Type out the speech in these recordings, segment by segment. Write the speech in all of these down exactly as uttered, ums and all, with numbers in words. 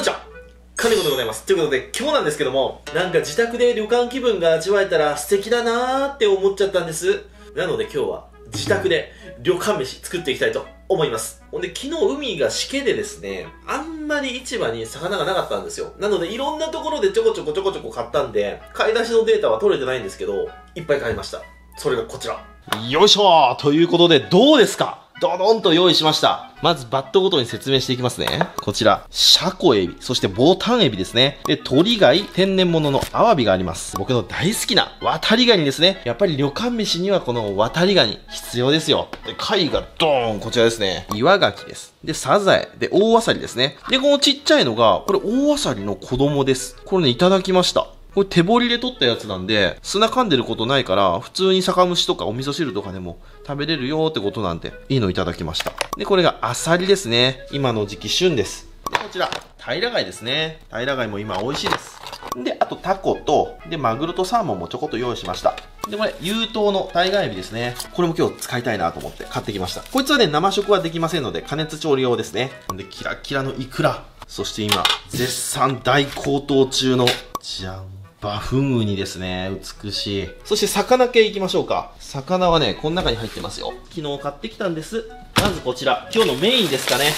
んちは金子でございます。ということで今日なんですけども、なんか自宅で旅館気分が味わえたら素敵だなーって思っちゃったんです。なので今日は自宅で旅館飯作っていきたいと思います。ほんで昨日海がしけでですね、あんまり市場に魚がなかったんですよ。なのでいろんなところでちょこちょこちょこちょこ買ったんで、買い出しのデータは取れてないんですけど、いっぱい買いました。それがこちら、よいしょー。ということでどうですか、ドドンと用意しました。まずバットごとに説明していきますね。こちら、シャコエビ、そしてボタンエビですね。で、鳥貝、天然物のアワビがあります。僕の大好きな渡りガニですね。やっぱり旅館飯にはこの渡りガニ必要ですよ。で、貝がドーン、こちらですね。岩ガキです。で、サザエ、で、大アサリですね。で、このちっちゃいのが、これ大アサリの子供です。これね、いただきました。これ手掘りで取ったやつなんで、砂噛んでることないから、普通に酒蒸しとかお味噌汁とかでも食べれるよーってことなんで、いいのいただきました。で、これがアサリですね。今の時期旬です。で、こちら、平貝ですね。平貝も今美味しいです。で、あとタコと、で、マグロとサーモンもちょこっと用意しました。で、これ、有頭のタイガエビですね。これも今日使いたいなと思って買ってきました。こいつはね、生食はできませんので、加熱調理用ですね。で、キラキラのイクラ。そして今、絶賛大高騰中の、じゃん。バフンウニですね。美しい。そして魚系いきましょうか。魚はね、この中に入ってますよ。昨日買ってきたんです。まずこちら。今日のメインですかね。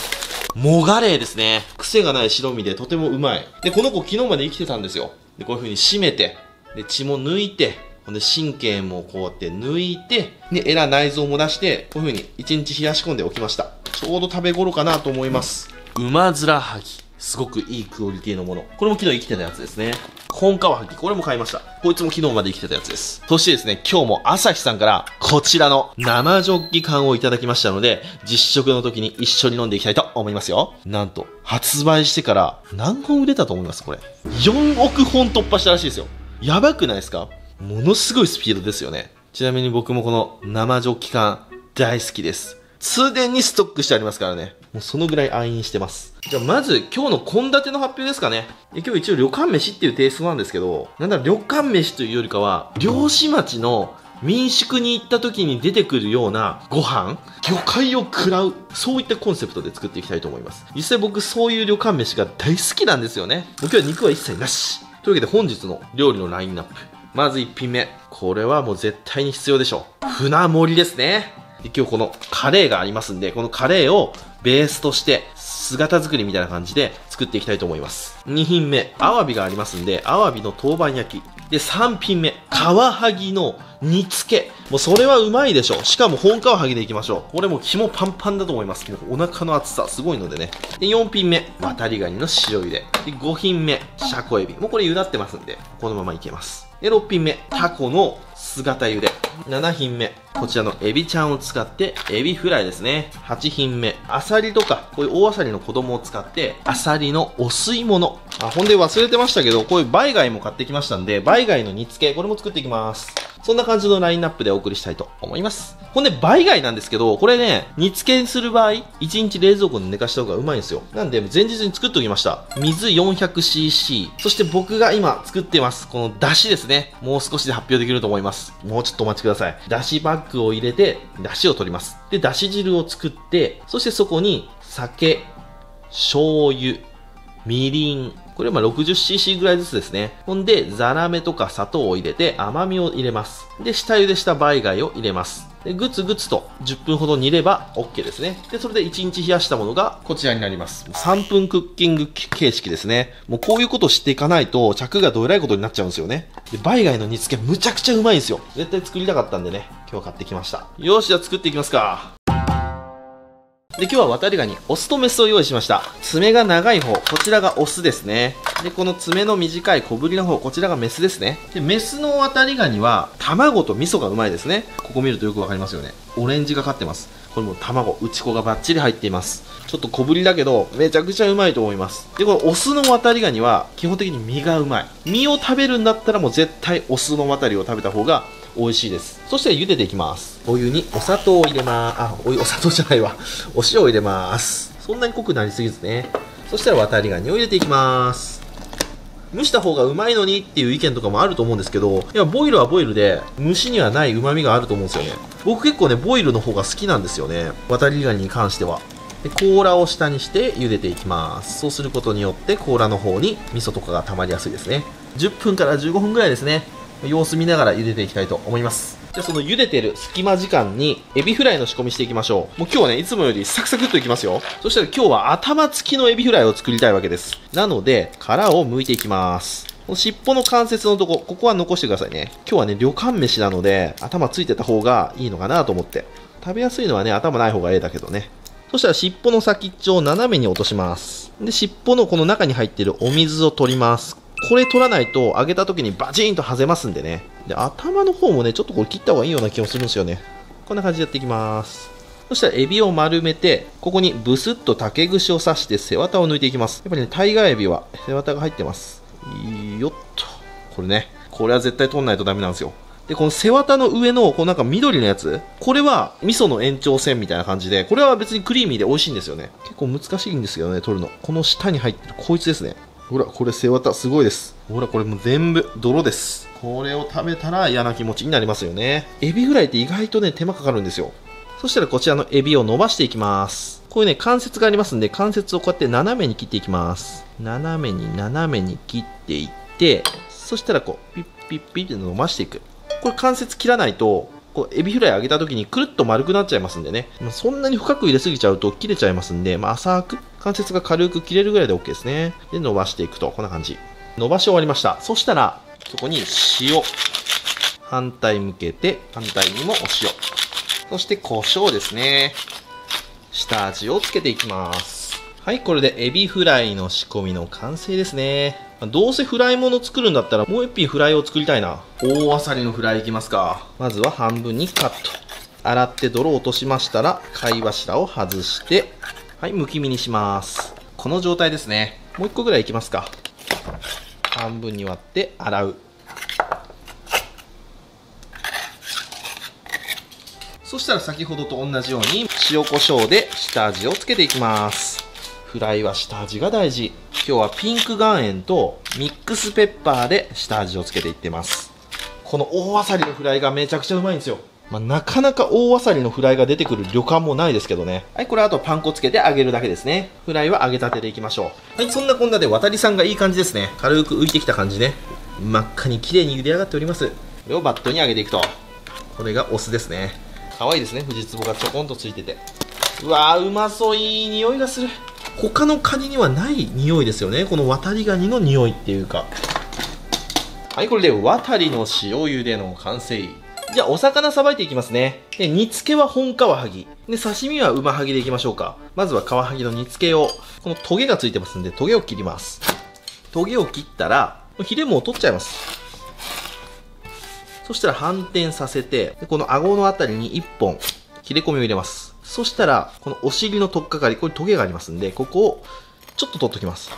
モガレイですね。癖がない白身でとてもうまい。で、この子昨日まで生きてたんですよ。で、こういう風に締めて、で、血も抜いて、ほんで神経もこうやって抜いて、で、エラ内臓も出して、こういう風にいちにち冷やし込んでおきました。ちょうど食べ頃かなと思います。ウマヅラハギ。すごくいいクオリティのもの。これも昨日生きてたやつですね。本カワハギ、これも買いました。こいつも昨日まで生きてたやつです。そしてですね、今日も朝日さんからこちらの生ジョッキ缶をいただきましたので、実食の時に一緒に飲んでいきたいと思いますよ。なんと発売してから何本売れたと思います？これよんおくほん突破したらしいですよ。やばくないですか？ものすごいスピードですよね。ちなみに僕もこの生ジョッキ缶大好きです。通電にストックしてありますからね。もうそのぐらい愛飲してます。じゃあまず今日の献立の発表ですかね。今日一応旅館飯っていうテイストなんですけど、なんだろう、旅館飯というよりかは、漁師町の民宿に行った時に出てくるようなご飯、魚介を食らう、そういったコンセプトで作っていきたいと思います。実際僕そういう旅館飯が大好きなんですよね。僕は肉は一切なし。というわけで本日の料理のラインナップ。まずいっぴんめ。これはもう絶対に必要でしょう。船盛りですね。で、今日このカレーがありますんで、このカレーをベースとして姿作りみたいな感じで作っていきたいと思います。にひんめ、アワビがありますんで、アワビの陶板焼きで、さんぴんめ、カワハギの煮付け。もうそれはうまいでしょ。しかも本カワハギでいきましょう。これもう肝パンパンだと思います。もうお腹の厚さすごいのでね。で、よんひんめ、渡りガニの塩茹でで、ごひんめ、シャコエビ。もうこれ茹だってますんで、このままいけます。で、ろっぴんめ、タコの姿茹で。ななひんめ、こちらのエビちゃんを使ってエビフライですね。はちひんめ、アサリとかこういう大アサリの子供を使ってアサリのお吸い物。あ、ほんで忘れてましたけど、こういうバイ貝も買ってきましたんで、バイ貝の煮付け、これも作っていきます。そんな感じのラインナップでお送りしたいと思います。ほんでバイ貝なんですけど、これね、煮付けにする場合いちにち冷蔵庫に寝かした方がうまいんですよ。なんで前日に作っておきました。水 よんひゃくシーシー、 そして僕が今作ってますこの出汁ですね。もう少しで発表できると思います。もうちょっとお待ちください。出汁バッグを入れて出汁を取ります。で、出汁汁を作って、そしてそこに酒、醤油、みりん、これは ろくじゅっシーシー ぐらいずつですね。ほんで、ザラメとか砂糖を入れて甘みを入れます。で、下茹でしたバイ貝を入れます。で、グツグツとじゅっぷんほど煮れば OK ですね。で、それでいちにち冷やしたものがこちらになります。さんぷんクッキング形式ですね。もうこういうことしていかないと着がどえらいことになっちゃうんですよね。で、バイ貝の煮付けむちゃくちゃうまいんですよ。絶対作りたかったんでね、今日買ってきました。よし、じゃあ作っていきますか。で、今日は渡りガニ、オスとメスを用意しました。爪が長い方、こちらがオスですね。で、この爪の短い小ぶりの方、こちらがメスですね。で、メスの渡りガニは、卵と味噌がうまいですね。ここ見るとよくわかりますよね。オレンジがかってます。これも卵、内子がバッチリ入っています。ちょっと小ぶりだけど、めちゃくちゃうまいと思います。で、このオスの渡りガニは、基本的に身がうまい。身を食べるんだったらもう絶対オスの渡りを食べた方が、美味しいです。そして茹でていきます。お湯にお砂糖を入れまーす。あ、お湯、お砂糖じゃないわ。お塩を入れます。そんなに濃くなりすぎずね。そしたら渡りガニを入れていきます。蒸した方がうまいのにっていう意見とかもあると思うんですけど、いや、ボイルはボイルで蒸しにはない旨味があると思うんですよね。僕結構ね、ボイルの方が好きなんですよね、渡りガニに関しては。で甲羅を下にして茹でていきます。そうすることによって甲羅の方に味噌とかがたまりやすいですね。じゅっぷんからじゅうごふんぐらいですね、様子見ながら茹でていきたいと思います。じゃあその茹でてる隙間時間にエビフライの仕込みしていきましょう。もう今日はねいつもよりサクサクっといきますよ。そしたら今日は頭付きのエビフライを作りたいわけです。なので殻を剥いていきます。この尻尾の関節のとこ、ここは残してくださいね。今日はね旅館飯なので頭ついてた方がいいのかなと思って。食べやすいのはね頭ない方がええだけどね。そしたら尻尾の先っちょを斜めに落とします。で尻尾のこの中に入っているお水を取ります。これ取らないと揚げた時にバチーンとはぜますんでね。で頭の方もねちょっとこれ切った方がいいような気もするんですよね。こんな感じでやっていきます。そしたらエビを丸めて、ここにブスッと竹串を刺して背わたを抜いていきます。やっぱりねタイガーエビは背わたが入ってます。よっとこれね、これは絶対取んないとダメなんですよ。でこの背わたの上のこうなんか緑のやつ、これは味噌の延長線みたいな感じで、これは別にクリーミーで美味しいんですよね。結構難しいんですけどね取るの。この下に入ってるこいつですね。ほらこれ背わたすごいです。ほらこれもう全部泥です。これを食べたら嫌な気持ちになりますよね。エビフライって意外とね手間かかるんですよ。そしたらこちらのエビを伸ばしていきます。こういうね関節がありますんで、関節をこうやって斜めに切っていきます。斜めに斜めに切っていって、そしたらこうピッピッピッって伸ばしていく。これ関節切らないとこうエビフライ揚げた時にくるっと丸くなっちゃいますんでね、まあ、そんなに深く入れすぎちゃうと切れちゃいますんで、まあ、浅く関節が軽く切れるぐらいで OK ですね。で伸ばしていくとこんな感じ。伸ばし終わりました。そしたらそこに塩、反対向けて反対にもお塩、そして胡椒ですね。下味をつけていきます。はい、これでエビフライの仕込みの完成ですね。どうせフライもの作るんだったらもう一品フライを作りたいな。大あさりのフライいきますか。まずは半分にカット。洗って泥を落としましたら貝柱を外して、はいむき身にします。この状態ですね。もういっこぐらいいきますか。半分に割って洗う。そしたら先ほどと同じように塩コショウで下味をつけていきます。フライは下味が大事。今日はピンク岩塩とミックスペッパーで下味をつけていってます。この大あさりのフライがめちゃくちゃうまいんですよ、まあ、なかなか大あさりのフライが出てくる旅館もないですけどね。はい、これあとパン粉つけて揚げるだけですね。フライは揚げたてでいきましょう。はい、そんなこんなで渡さんがいい感じですね。軽く浮いてきた感じね。真っ赤に綺麗に茹で上がっております。これをバットに揚げていくと、これがお酢ですね。可愛いですね、フジツボがちょこんとついてて。うわーうまそう。いい匂いがする。他のカニにはない匂いですよね、この渡りガニの匂いっていうか。はい、これで渡りの塩茹での完成。じゃあお魚さばいていきますね。で煮付けは本カワハギで、刺身はウマハギでいきましょうか。まずはカワハギの煮付けを、このトゲがついてますんでトゲを切ります。トゲを切ったらヒレも取っちゃいます。そしたら反転させて、でこの顎のあたりにいっぽん切れ込みを入れます。そしたらこのお尻の取っかかり、これトゲがありますんで、ここをちょっと取っときます。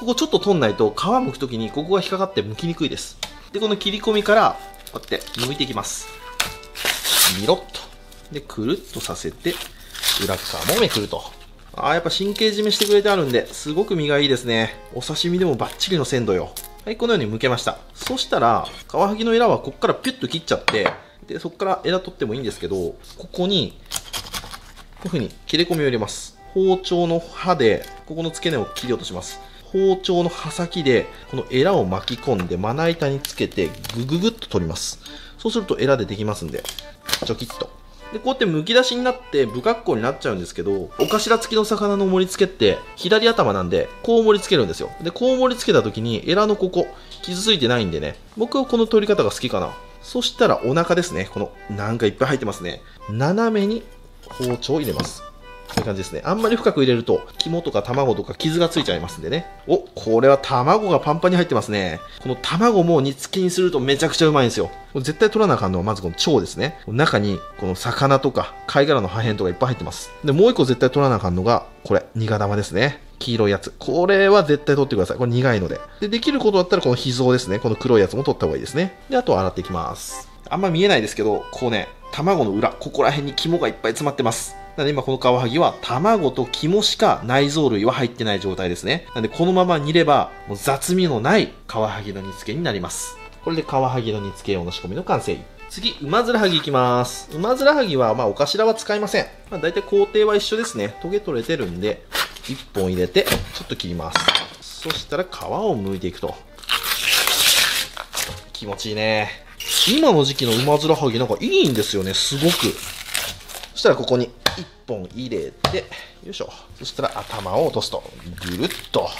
ここちょっと取んないと皮むくときにここが引っかかってむきにくいです。でこの切り込みからこうやってむいていきます。ミロッとでくるっとさせて裏側もめくると。あーやっぱ神経締めしてくれてあるんで、すごく身がいいですね。お刺身でもバッチリの鮮度よ。はい、このようにむけました。そしたらカワハギのエラはここからピュッと切っちゃって、でそこからエラ取ってもいいんですけど、ここにこういうふうに切れ込みを入れます。包丁の刃でここの付け根を切り落とします。包丁の刃先でこのエラを巻き込んでまな板につけてグググッと取ります。そうするとエラでできますんで、チョキッと。でこうやってむき出しになって不格好になっちゃうんですけど、お頭付きの魚の盛り付けって左頭なんでこう盛り付けるんですよ。でこう盛り付けた時にエラのここ傷ついてないんでね、僕はこの取り方が好きかな。そしたらお腹ですね。このなんかいっぱい入ってますね。斜めに包丁を入れます。こういう感じですね。あんまり深く入れると肝とか卵とか傷がついちゃいますんでね。お、これは卵がパンパンに入ってますね。この卵も煮付けにするとめちゃくちゃうまいんですよ。絶対取らなあかんのはまずこの腸ですね。中にこの魚とか貝殻の破片とかいっぱい入ってます。でもう一個絶対取らなあかんのがこれ、ニガ玉ですね。黄色いやつ、これは絶対取ってください。これ苦いので。でできることだったらこの脾臓ですね。この黒いやつも取った方がいいですね。であとは洗っていきます。あんま見えないですけど、こうね卵の裏、ここら辺に肝がいっぱい詰まってます。なので今このカワハギは卵と肝しか内臓類は入ってない状態ですね。なのでこのまま煮ればもう雑味のないカワハギの煮付けになります。これでカワハギの煮付け用の仕込みの完成。次、ウマヅラハギいきます。ウマヅラハギは、まあ、お頭は使いません。まあ、大体工程は一緒ですね。トゲ取れてるんで、いっぽん入れて、ちょっと切ります。そしたら、皮を剥いていくと。気持ちいいね。今の時期のウマヅラハギなんかいいんですよね、すごく。そしたら、ここにいっぽん入れて、よいしょ。そしたら、頭を落とすと。ぐるっと。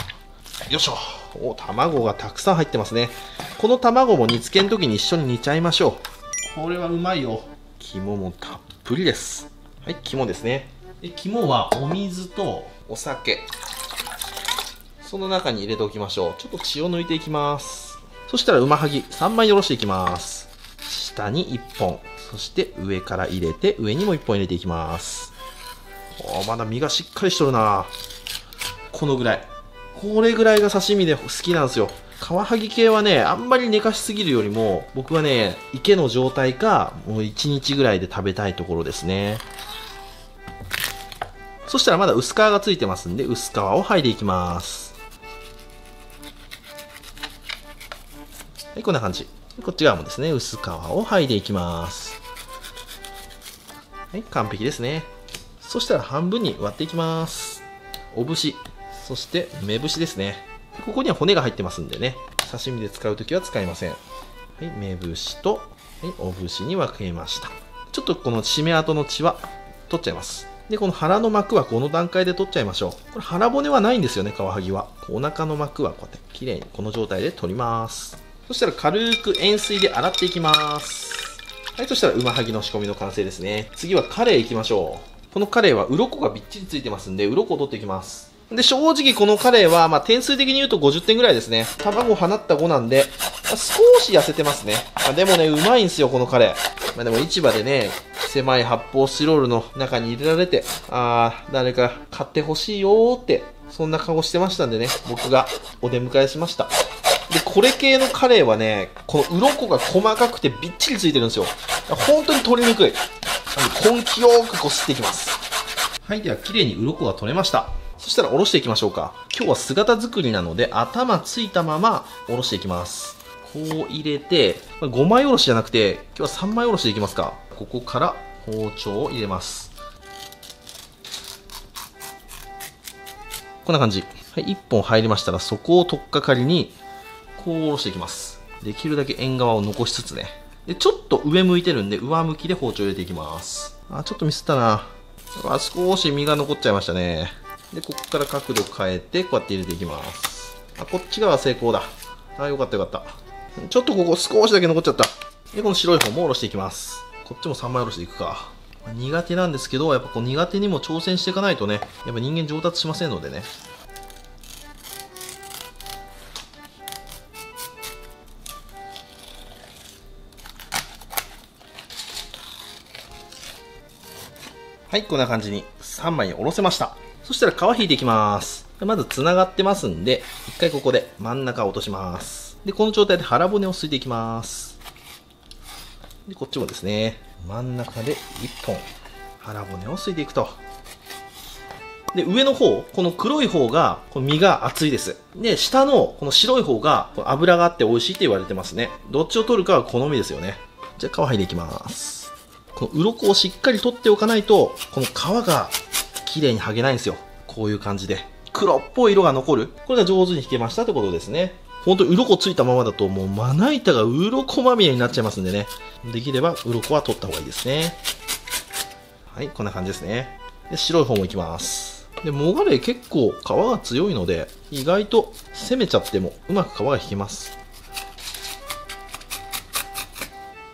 よいしょ。お、卵がたくさん入ってますね。この卵も煮付けの時に一緒に煮ちゃいましょう。これはうまいよ。肝もたっぷりです。はい、肝ですね。で、肝はお水とお酒。その中に入れておきましょう。ちょっと血を抜いていきます。そしたらうまはぎさんまいおろしていきます。下にいっぽん。そして上から入れて、上にもいっぽん入れていきます。お、まだ身がしっかりしとるな。このぐらい。これぐらいが刺身で好きなんですよ。カワハギ系はね、あんまり寝かしすぎるよりも、僕はね、池の状態か、もういちにちぐらいで食べたいところですね。そしたらまだ薄皮がついてますんで、薄皮を剥いでいきます。はい、こんな感じ。こっち側もですね、薄皮を剥いでいきます。はい、完璧ですね。そしたら半分に割っていきます。お節、そして目節ですね。ここには骨が入ってますんでね、刺身で使うときは使いません。はい、目節と、はい、お節に分けました。ちょっとこの締め跡の血は取っちゃいます。で、この腹の膜はこの段階で取っちゃいましょう。これ腹骨はないんですよね、カワハギは。お腹の膜はこうやってきれいにこの状態で取ります。そしたら軽く塩水で洗っていきます。はい、そしたらうまはぎの仕込みの完成ですね。次はカレイいきましょう。このカレイは鱗がびっちりついてますんで、鱗を取っていきます。で、正直このカレイは、まあ、点数的に言うとごじゅってんぐらいですね。卵放ったごなんで、まあ、少し痩せてますね。まあ、でもね、うまいんすよ、このカレイ。まあ、でも市場でね、狭い発泡スチロールの中に入れられて、あー、誰か買ってほしいよーって、そんな顔してましたんでね、僕がお出迎えしました。で、これ系のカレイはね、この鱗が細かくてびっちりついてるんですよ。本当に取りにくい。根気よーくこすっていきます。はい、では綺麗に鱗が取れました。そしたらおろしていきましょうか。今日は姿作りなので、頭ついたままおろしていきます。こう入れて、ごまいおろしじゃなくて、今日はさんまいおろしでいきますか。ここから包丁を入れます。こんな感じ。はい、いっぽん入りましたら、そこを取っかかりに、こうおろしていきます。できるだけ縁側を残しつつね。で、ちょっと上向いてるんで、上向きで包丁を入れていきます。あ、ちょっとミスったな。あ、少し身が残っちゃいましたね。で、ここから角度変えて、こうやって入れていきます。あ、こっち側は成功だ。あ、よかったよかった。ちょっとここ少しだけ残っちゃった。で、この白い方も下ろしていきます。こっちもさんまい下ろしていくか。まあ、苦手なんですけど、やっぱこう苦手にも挑戦していかないとね、やっぱ人間上達しませんのでね。はい、こんな感じにさんまい下ろせました。そしたら皮引いていきます。まず繋がってますんで、一回ここで真ん中を落とします。で、この状態で腹骨をすいていきます。で、こっちもですね、真ん中でいっぽん、腹骨をすいていくと。で、上の方、この黒い方が、この身が厚いです。で、下のこの白い方が、脂があって美味しいって言われてますね。どっちを取るかは好みですよね。じゃあ皮引いていきます。この鱗をしっかり取っておかないと、この皮が、綺麗に剥げないんですよ。こういう感じで。黒っぽい色が残る。これが上手に引けましたってことですね。ほんと、鱗ついたままだと、もうまな板が鱗まみれになっちゃいますんでね。できれば、鱗は取った方がいいですね。はい、こんな感じですね。で、白い方もいきます。で、もがれ結構皮が強いので、意外と攻めちゃっても、うまく皮が引けます。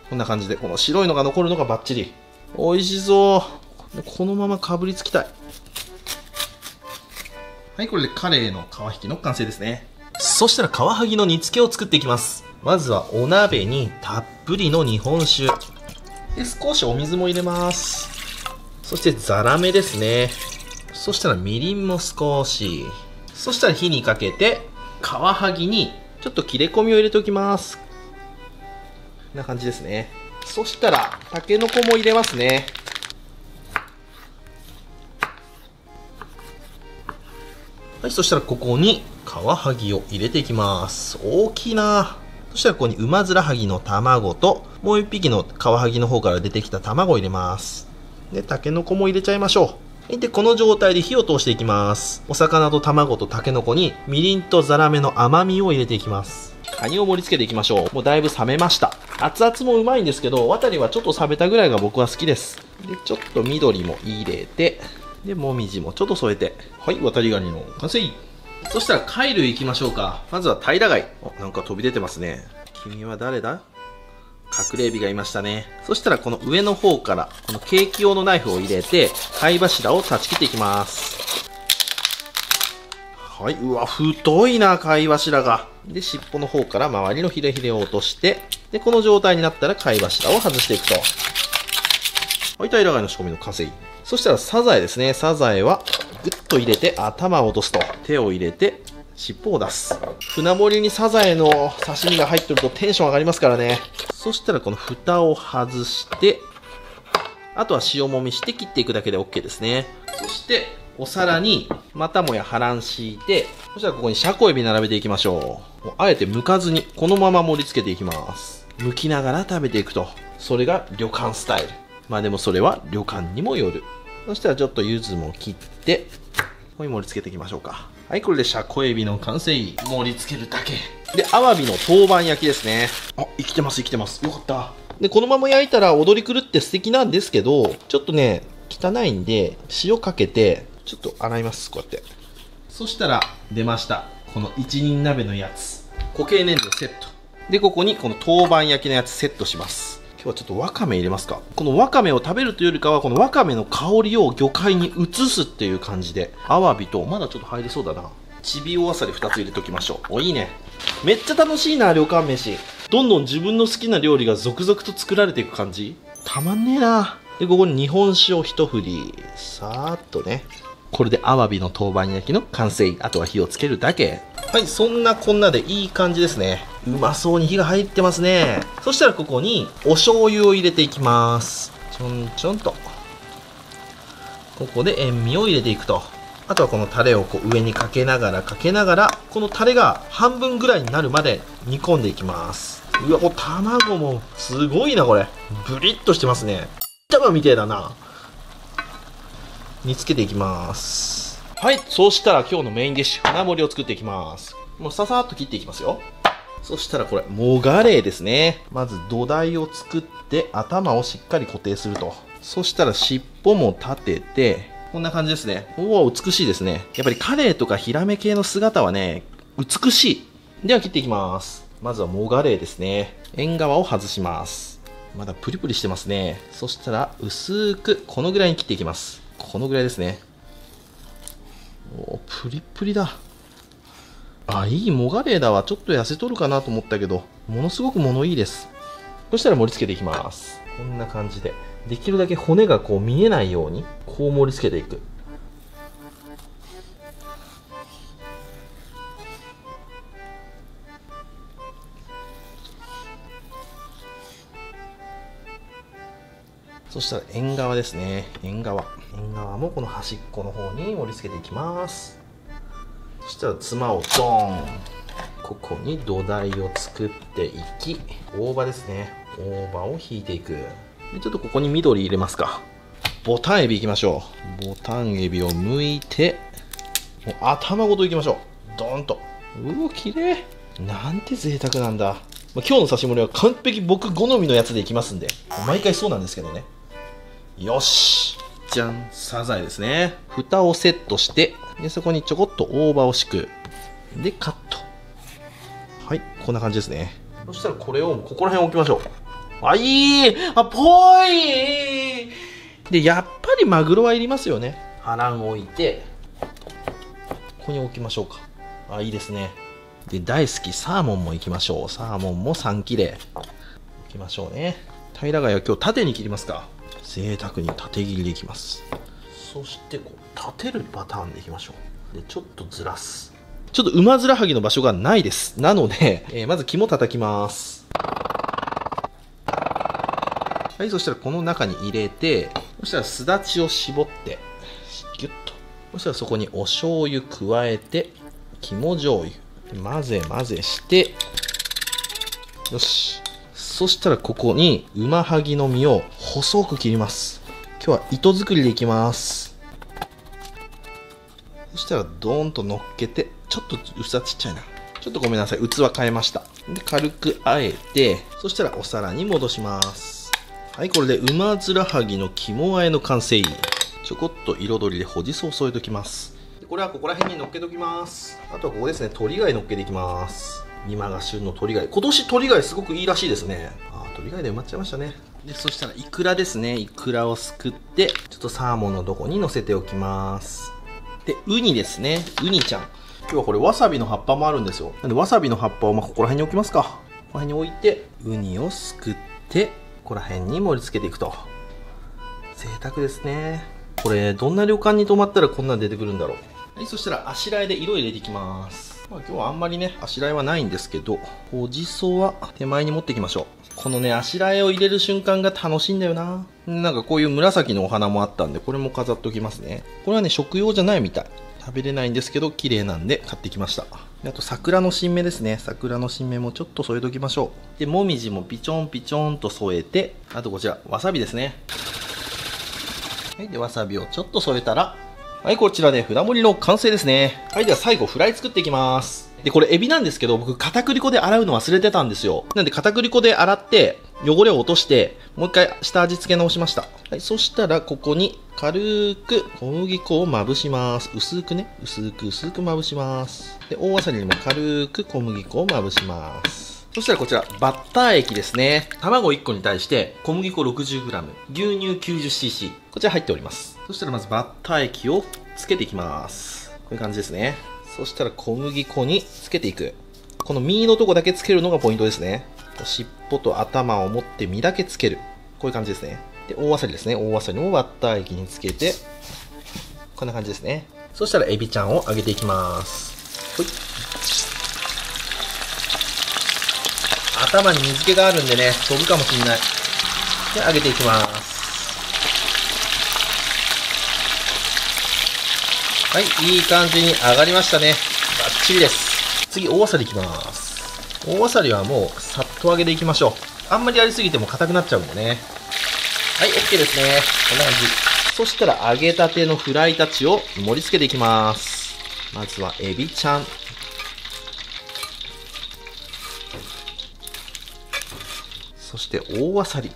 こんな感じで、この白いのが残るのがバッチリ。美味しそう。このままかぶりつきたい。はい、これでカレイの皮引きの完成ですね。そしたらカワハギの煮付けを作っていきます。まずはお鍋にたっぷりの日本酒で、少しお水も入れます。そしてザラメですね。そしたらみりんも少し。そしたら火にかけてカワハギにちょっと切れ込みを入れておきます。こんな感じですね。そしたらたけのこも入れますね。はい、そしたらここにカワハギを入れていきます。大きいな。そしたらここにウマヅラハギの卵と、もう一匹のカワハギの方から出てきた卵を入れます。で、タケノコも入れちゃいましょう。で、この状態で火を通していきます。お魚と卵とタケノコにみりんとザラメの甘みを入れていきます。カニを盛り付けていきましょう。もうだいぶ冷めました。熱々もうまいんですけど、ワタリはちょっと冷めたぐらいが僕は好きです。で、ちょっと緑も入れて、で、もみじもちょっと添えて。はい、ワタリガニの完成。そしたら貝類いきましょうか。まずは平貝。あ、なんか飛び出てますね。君は誰だ？隠れエビがいましたね。そしたらこの上の方からこのケーキ用のナイフを入れて貝柱を断ち切っていきます。はい、うわ太いな貝柱が。で、尻尾の方から周りのヒレヒレを落として、でこの状態になったら貝柱を外していくと。はい、平貝の仕込みの完成。そしたらサザエですね。サザエはグッと入れて頭を落とすと、手を入れて尻尾を出す。船盛りにサザエの刺身が入ってるとテンション上がりますからね。そしたらこの蓋を外して、あとは塩もみして切っていくだけで OK ですね。そしてお皿にまたもやハラン敷いて、そしたらここにシャコエビ並べていきましょう。もうあえて剥かずにこのまま盛り付けていきます。剥きながら食べていくと、それが旅館スタイル。まあでもそれは旅館にもよる。そしたらちょっと柚子も切って、ここに盛り付けていきましょうか。はい、これでシャコエビの完成。盛り付けるだけで、アワビの陶板焼きですね。あ、生きてます生きてます、よかった。でこのまま焼いたら踊り狂って素敵なんですけど、ちょっとね汚いんで塩かけてちょっと洗います、こうやって。そしたら出ました、この一人鍋のやつ、固形燃料セットで、ここにこの陶板焼きのやつセットします。今日はちょっとわかめ入れますか。このわかめを食べるというよりかは、このわかめの香りを魚介に移すっていう感じで、アワビと、まだちょっと入りそうだな、ちびおあさりふたつ入れときましょう。お、いいね。めっちゃ楽しいな旅館飯。どんどん自分の好きな料理が続々と作られていく感じ、たまんねえな。でここに日本酒を一振り、さーっとね。これでアワビの陶板焼きの完成。あとは火をつけるだけ。はい、そんなこんなでいい感じですね。うまそうに火が入ってますね。そしたらここにお醤油を入れていきます。ちょんちょんとここで塩味を入れていくと。あとはこのタレをこう上にかけながらかけながら、このタレが半分ぐらいになるまで煮込んでいきます。うわ、お卵もすごいな、これブリッとしてますね。卵みてえだな。煮つけていきます。はい、そうしたら今日のメインディッシュ、船盛りを作っていきます。もうささーっと切っていきますよ。そしたらこれ、もがれですね。まず土台を作って、頭をしっかり固定すると。そしたら尻尾も立てて、こんな感じですね。おお、美しいですね。やっぱりカレイとかヒラメ系の姿はね、美しい。では切っていきます。まずはもがれですね。縁側を外します。まだプリプリしてますね。そしたら薄く、このぐらいに切っていきます。このぐらいですね。お、プリプリだ。あ、いいもがれだわ。ちょっと痩せとるかなと思ったけど、ものすごく物いいです。そしたら盛り付けていきます。こんな感じで、できるだけ骨がこう見えないようにこう盛り付けていく。そしたら縁側ですね。縁側。縁側もこの端っこの方に盛り付けていきます。そしたらつまをドーン。ここに土台を作っていき、大葉ですね。大葉を引いていく。でちょっとここに緑入れますか。ボタンエビいきましょう。ボタンエビを剥いて、もう頭ごといきましょう。ドーンと。うお、綺麗。なんて贅沢なんだ。今日の刺し盛りは完璧僕好みのやつでいきますんで、毎回そうなんですけどね。よし、じゃん、サザエですね。蓋をセットして、でそこにちょこっと大葉を敷く。でカット。はい、こんな感じですね。そしたらこれをここら辺置きましょう。あ、いい、あ、ぽい。でやっぱりマグロはいりますよね。ハランを置いてここに置きましょうか。あ、いいですね。で大好きサーモンもいきましょう。サーモンもさん切れいきましょうね。平貝は今日縦に切りますか。贅沢に縦切りでいきます。そしてこう立てるパターンでいきましょう。でちょっとずらす。ちょっとウマヅラハギの場所がないです。なので、えー、まず肝叩きます。はい、そしたらこの中に入れて、そしたらすだちを絞ってギュッと。そしたらそこにお醤油加えて、肝醤油混ぜ混ぜして、よし。そしたらここにうまはぎの実を細く切ります。今日は糸作りでいきます。そしたらドーンと乗っけて、ちょっと器ちっちゃいな、ちょっとごめんなさい、器変えました。で軽くあえて、そしたらお皿に戻します。はい、これでうまづらはぎの肝和えの完成。ちょこっと彩りでほうじ草を添えておきます。これはここら辺に乗っけておきます。あとはここですね、鳥貝乗っけていきます。今が旬の鳥貝、今年鳥貝すごくいいらしいですね。あー、鳥貝で埋まっちゃいましたね。でそしたらイクラですね、イクラをすくってちょっとサーモンのどこに乗せておきます。でウニですね、ウニちゃん。今日はこれわさびの葉っぱもあるんですよ。なんでわさびの葉っぱをまあここら辺に置きますか。ここら辺に置いてウニをすくって、ここら辺に盛り付けていくと。贅沢ですね。これどんな旅館に泊まったらこんなん出てくるんだろう。はい、そしたらあしらえで色入れていきます。まあ、今日はあんまりねあしらえはないんですけど、ほうじ草は手前に持っていきましょう。このねあしらえを入れる瞬間が楽しいんだよな。なんかこういう紫のお花もあったんで、これも飾っておきますね。これはね食用じゃないみたい、食べれないんですけど綺麗なんで買ってきました。であと桜の新芽ですね、桜の新芽もちょっと添えておきましょう。でもみじもピチョンピチョンと添えて、あとこちらわさびですね。はい、でわさびをちょっと添えたら、はい、こちらで船盛りの完成ですね。はい、では最後フライ作っていきます。で、これエビなんですけど、僕片栗粉で洗うの忘れてたんですよ。なんで片栗粉で洗って、汚れを落として、もう一回下味付け直しました。はい、そしたらここに軽く小麦粉をまぶします。薄くね、薄く薄くまぶします。で、大あさりにも軽く小麦粉をまぶします。そしたらこちら、バッター液ですね。卵いっこに対して小麦粉 ろくじゅうグラム、牛乳 きゅうじゅっシーシー、こちら入っております。そしたらまずバッター液をつけていきます。こういう感じですね。そしたら小麦粉につけていく。この身のとこだけつけるのがポイントですね。尻尾と頭を持って身だけつける。こういう感じですね。で、大あさりですね。大あさりもバッター液につけて、こんな感じですね。そしたらエビちゃんを揚げていきます。ほい。頭に水気があるんでね、飛ぶかもしれない。で、揚げていきます。はい、いい感じに揚がりましたね。バッチリです。次、大あさりいきます。大あさりはもう、さっと揚げていきましょう。あんまりやりすぎても硬くなっちゃうんでね。はい、OK ですね。こんな感じ。そしたら、揚げたてのフライたちを盛り付けていきます。まずは、エビちゃん。そして大あさり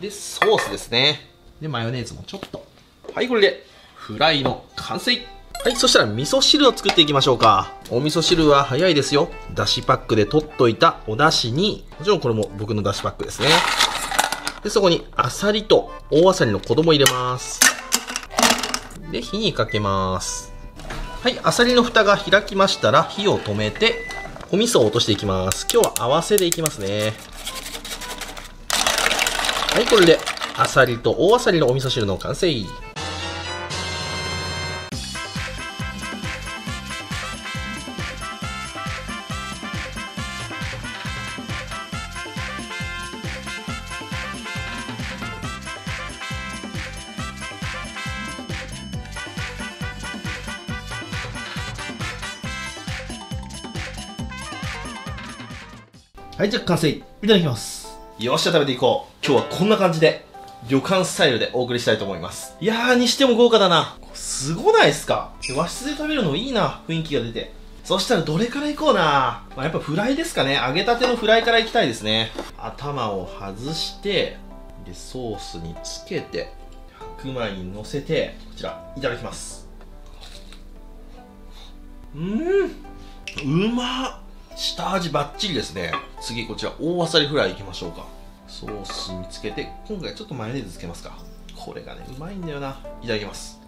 でソースですね。でマヨネーズもちょっと。はい、これでフライの完成。はい、そしたら味噌汁を作っていきましょうか。お味噌汁は早いですよ。だしパックで取っといたおだしに、もちろんこれも僕のだしパックですね。でそこにあさりと大あさりの子供入れます。で火にかけます。はい、あさりの蓋が開きましたら火を止めてお味噌を落としていきます。今日は合わせでいきますね。はい、これであさりと大あさりのお味噌汁の完成。はい、じゃあ完成。いただきます。よっしゃ、食べていこう。今日はこんな感じで旅館スタイルでお送りしたいと思います。いやーにしても豪華だな。すごないっすか。和室で食べるのいいな、雰囲気が出て。そしたらどれからいこうな、まあ、やっぱフライですかね。揚げたてのフライからいきたいですね。頭を外して、でソースにつけて白米にのせて、こちらいただきます。うーん、うまっ。下味バッチリですね。次こちら大あさりフライいきましょうか。ソースにつけて、今回ちょっとマヨネーズつけますか。これがねうまいんだよな。いただきます。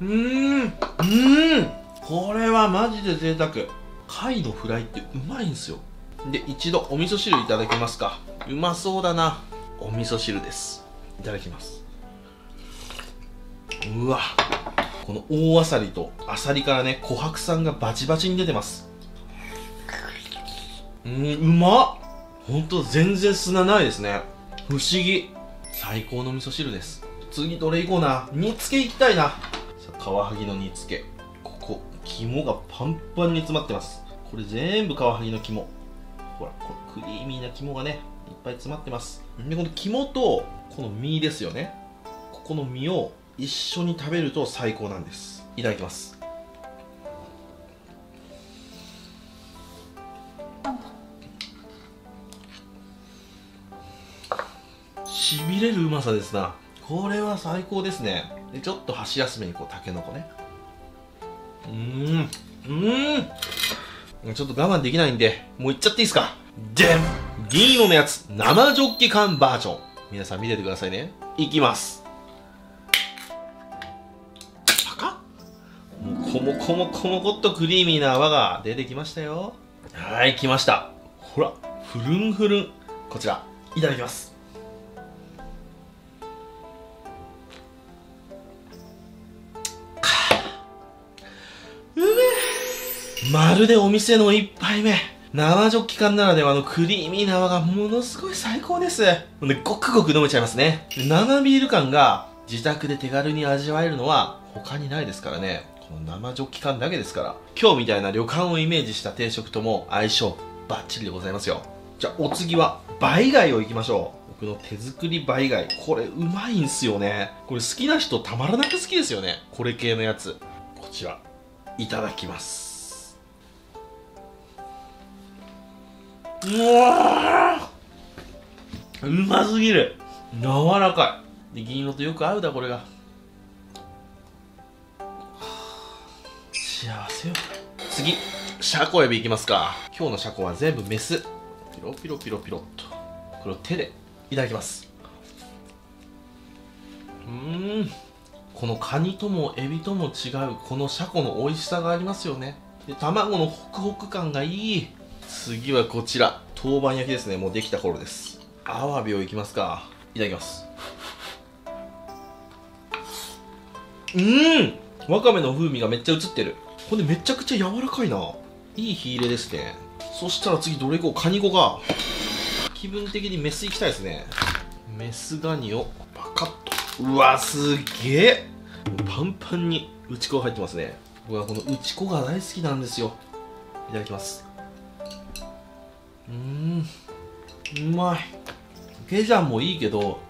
うーん、うーん、これはマジで贅沢。貝のフライってうまいんですよ。で一度お味噌汁いただきますか。うまそうだな。お味噌汁です。いただきます。うわ、この大あさりとあさりからね、琥珀酸がバチバチに出てます。うん、うまっ。ほんと全然砂ないですね。不思議。最高の味噌汁です。次どれいこうな。煮つけいきたいな。さあカワハギの煮つけ、ここ肝がパンパンに詰まってます。これ全部カワハギの肝。ほら、このクリーミーな肝がね、いっぱい詰まってます。で、この肝と、この身ですよね。ここの身を一緒に食べると最高なんです。いただきます。しびれるうまさですな。これは最高ですね。で、ちょっと箸休めにこうたけのこね。うーん、うーん、ちょっと我慢できないんでもういっちゃっていいですか。でん、銀色のやつ生ジョッキ缶バージョン、皆さん見ててくださいね。いきます。パカッ、もうこもこもこもこっとクリーミーな泡が出てきましたよ。はい、来ました。ほら、ふるんふるん。こちらいただきます。まるでお店の一杯目。生ジョッキ缶ならではのクリーミーな泡がものすごい最高です。もうね、ごくごく飲めちゃいますね。生ビール感が自宅で手軽に味わえるのは他にないですからね。この生ジョッキ缶だけですから。今日みたいな旅館をイメージした定食とも相性バッチリでございますよ。じゃあお次は梅貝をいきましょう。僕の手作り梅貝。これうまいんすよね。これ好きな人たまらなく好きですよね。これ系のやつ。こちら、いただきます。うわー、うますぎる。柔らかいで、銀色とよく合うだ。これが幸せよ。次、シャコエビいきますか。今日のシャコは全部メス。ピロピロピロピロっと。これを手でいただきます。うーん、このカニともエビとも違うこのシャコの美味しさがありますよね。で、卵のホクホク感がいい。次はこちら、豆板焼きですね。もうできた頃です。アワビをいきますか。いただきます。うーん、わかめの風味がめっちゃ映ってる。これめちゃくちゃ柔らかいな。いい火入れですね。そしたら次どれいこう。カニ子が気分的にメスいきたいですね。メスガニをパカッと。うわ、すげえパンパンに打ち粉が入ってますね。僕はこの打ち粉が大好きなんですよ。いただきます。うーん、うまい。ケジャンもいいけど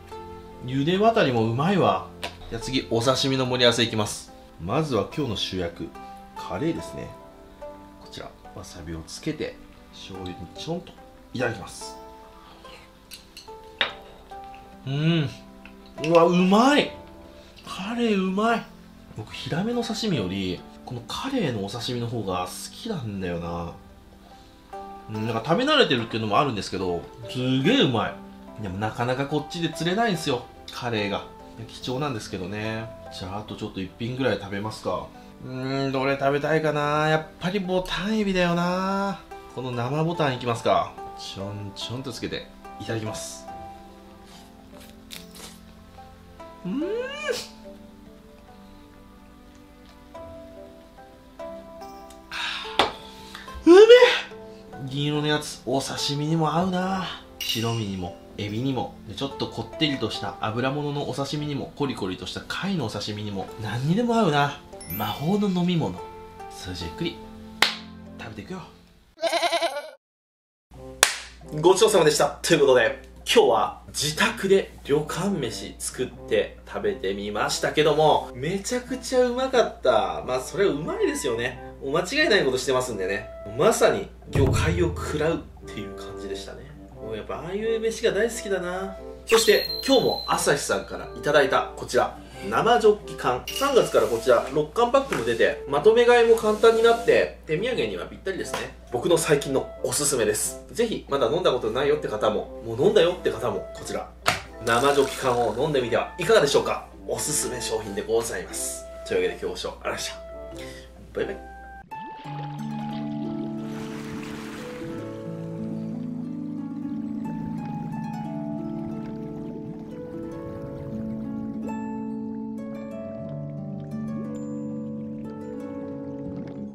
茹で渡りもうまいわ。じゃあ次、お刺身の盛り合わせいきます。まずは今日の主役、カレーですね。こちらわさびをつけて醤油にちょんといただきます。うん、うわ、うまい。カレーうまい。僕ヒラメの刺身よりこのカレーのお刺身の方が好きなんだよな。なんか食べ慣れてるっていうのもあるんですけど、すげえうまい。でもなかなかこっちで釣れないんですよ、カレーが。貴重なんですけどね。じゃああとちょっと一品ぐらい食べますか。うーん、どれ食べたいかな。やっぱりボタンエビだよな。この生ボタンいきますか。ちょんちょんとつけていただきます。うーん、うめえ。銀色のやつ、お刺身にも合うな。白身にもエビにも、ちょっとこってりとした油物のお刺身にも、コリコリとした貝のお刺身にも、何にでも合うな。魔法の飲み物。それじゃゆっくり食べていくよ。ごちそうさまでした。ということで今日は自宅で旅館飯作って食べてみましたけども、めちゃくちゃうまかった。まあそれはうまいですよね。間違いないことしてますんでね。まさに魚介を食らうっていう感じでしたね。もうやっぱああいう飯が大好きだな。そして今日も朝日さんからいただいたこちら生ジョッキ缶、さんがつからこちらろっかんパックも出て、まとめ買いも簡単になって手土産にはぴったりですね。僕の最近のおすすめです。ぜひまだ飲んだことないよって方も、もう飲んだよって方も、こちら生ジョッキ缶を飲んでみてはいかがでしょうか。おすすめ商品でございます。というわけで今日ご視聴ありがとうございました。バイバイ。